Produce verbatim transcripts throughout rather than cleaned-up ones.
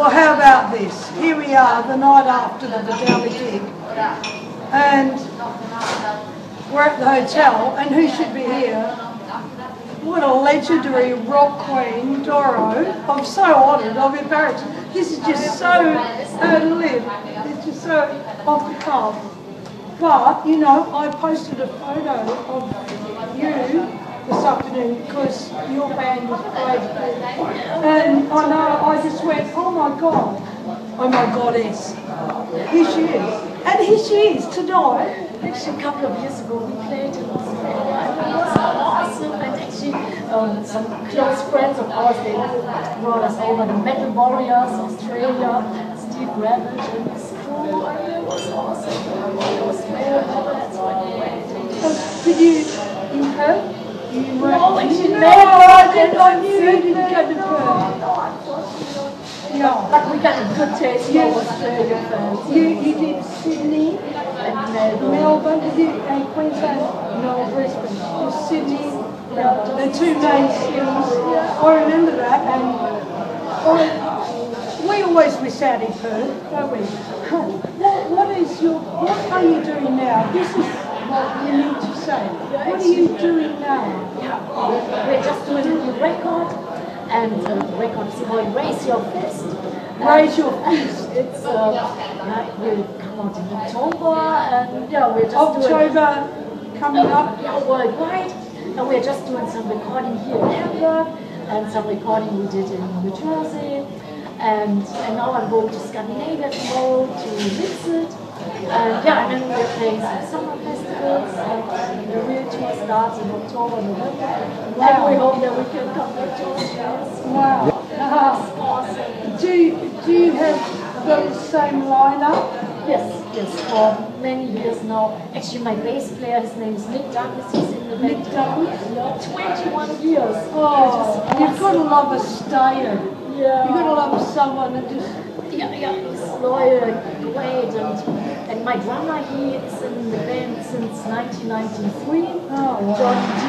Well, how about this? Here we are, the night after the Badali gig, and we're at the hotel, and who should be here? What a legendary rock queen, Doro. I'm so honoured, I'm embarrassed. This is just so out of live. It's just so off the cuff. But, you know, I posted a photo of you this afternoon because your band was played. And I know, I just went, oh my God, oh my goddess, here she is. And here she is tonight. Actually, a couple of years ago, we played in Australia. It was awesome, and actually, um, some close friends of ours, they brought us over, the Metal Warriors, Australia, Steve Ravage, and his crew. I mean, it was awesome. It was very hot. Did you, you heard? You no, I didn't. No, I didn't. I knew you didn't get the bird. No. But we got a good taste yes. for Australia fans. You, you did Sydney and Melbourne. Melbourne, did you, and Queensland? No, Brisbane. Or Sydney, Melbourne. The two main cities. Yeah. I remember that. And I, we always miss out in Perth, don't we? What, what is your, what are you doing now? This is what you need to say. What are you doing now? Yeah. Oh, we're just doing a new record. And the uh, record is called Raise Your Fist. Raise Your Fist. It's uh, yeah, will come out in October, and yeah, we're just October doing, coming uh, up yeah, worldwide. And we're just doing some recording here in Hamburg, and some recording we did in New Jersey. And, and now I'm going to Scandinavia tomorrow to mix it. And yeah, and then we're playing some summer festivals, and the real tour starts in October, November. Wow. And we hope that we can come back to Australia. Wow, that's awesome. Do you, do you have the same lineup? Yes, yes, for many years now. Actually, my bass player, his name is Nick Dunn. He's in the Nick Dunn. twenty-one years. Oh, awesome. You've got to love a stayer. Yeah. You've got to love someone that just... Yeah, yeah, he's loyal, great, and... And my drummer, he is in the band since nineteen ninety-three, oh, wow. John G.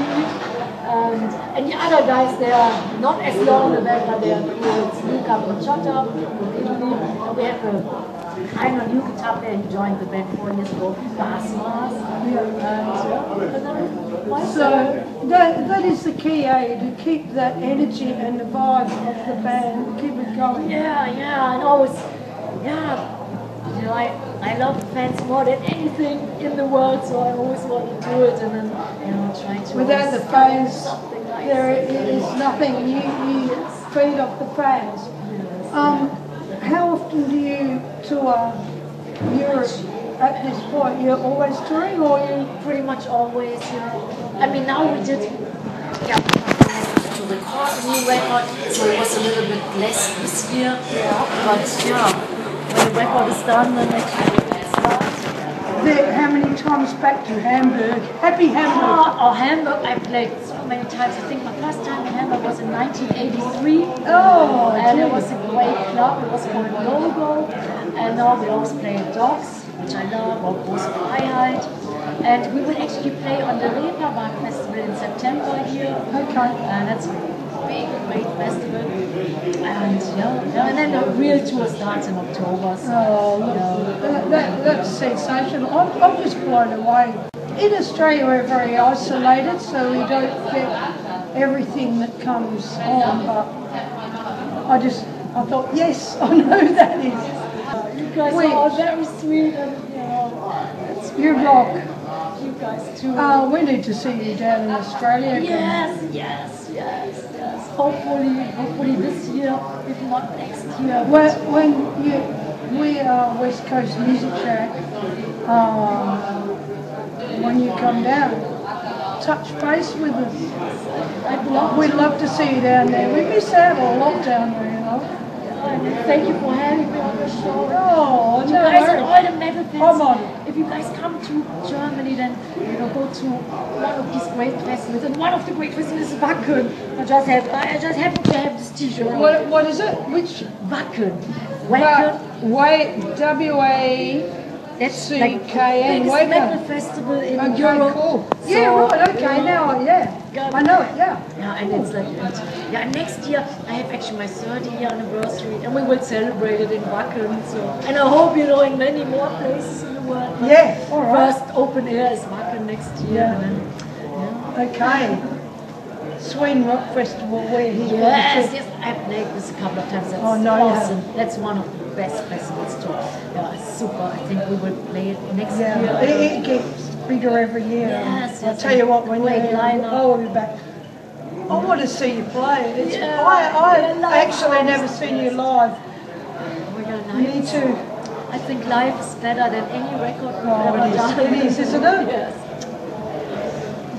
And, and the other guys, they are not as long in the band, but they are it's Luca Bocciota from Italy. And we have a kind of new guitar player who joined the band four years ago, Basmas. Yeah. So that, that is the key, eh? To keep that energy and the vibe of the band, keep it going. Yeah, yeah, and always, yeah. You know, I, I love fans more than anything in the world, so I always want to do it, and then you know, try to. Without the fans, nice. There is nothing. You you yes. feed off the fans. Yes. Um, how often do you tour Europe at this point? You're always touring, or you pretty much always? You know, I mean, now we did. Yeah. To record a new record, so it was a little bit less this year, yeah. but yeah. When the record is done, then they can start. How many times back to Hamburg? Happy Hamburg! Oh, oh, Hamburg, I played so many times. I think my first time in Hamburg was in nineteen eighty-three. Oh, and geez. It was a great club. It was called Logo. And now we always play at Dogs, which I love, or Bruce Freyheit. And we will actually play on the Reeperbahn Festival in September here. Okay. And that's big, great festival, and yeah, and then the real tour starts in October. So, oh, look, yeah. that, that, that's sensational. I'm, I'm just blown away. In Australia, we're very isolated, so we don't get everything that comes on. But I just, I thought, yes, I know who that is. You guys Wait. are very sweet, and you know, you rock. You guys too. Oh, we need to see you down in Australia again. Yes, yes, yes, yes. Hopefully, hopefully this year, if not next year. When, when you, we are West Coast Music Shack. Um, when you come down, touch base with us. I'd love We'd to. love to see you down there. We miss out a lot down there, you know. Thank you for having me on the show. Oh, you no guys are all the metal fans. If you guys come to Germany, then you know go to one of these great festivals. And one of the great festivals is Wacken. I just have I just happen to have this T-shirt. What what is it? Which Wacken? Wacken. W A That's the like Cayenne Wacken Metal Festival in okay, Europe. Cool. So yeah, right, okay, you know, now, yeah, I know it, yeah. Yeah, and it's like, that. Yeah, next year I have actually my thirty year anniversary and we will celebrate it in Wacken, so, and I hope, you know, in many more places in the world. Yeah, all right. First open air is Wacken next year. Yeah. And then, yeah. Okay. Sweden Rock Festival where he Yes, yes, I've played this a couple of times. That's oh, no, awesome. No. That's one of the best festivals too. Yeah, it's super. I think we will play it next yeah. year. It, it gets bigger every year. Yes, I'll yes, tell you what, when you're here, I will be back. I want to see you play. It's, yeah, I, I actually never seen you live. Me too. I think live is better than any record we've oh, ever done. It is, isn't it? Yes.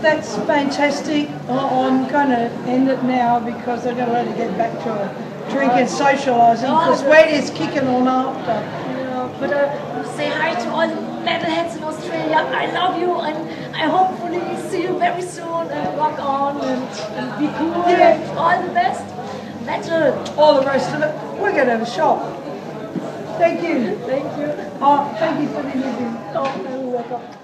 That's fantastic. Oh, I'm going to end it now because I'm going to let it get back to drink and socialising because we're just kicking on after. Yeah, but uh, say hi to all the metalheads in Australia. I love you and I hopefully see you very soon and rock on and, and be cool yeah. and all the best. Metal. All the rest of it. We're going to have a shop. Thank you. Thank you. Oh, thank you for the interview. Oh, no, welcome.